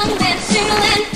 one went single and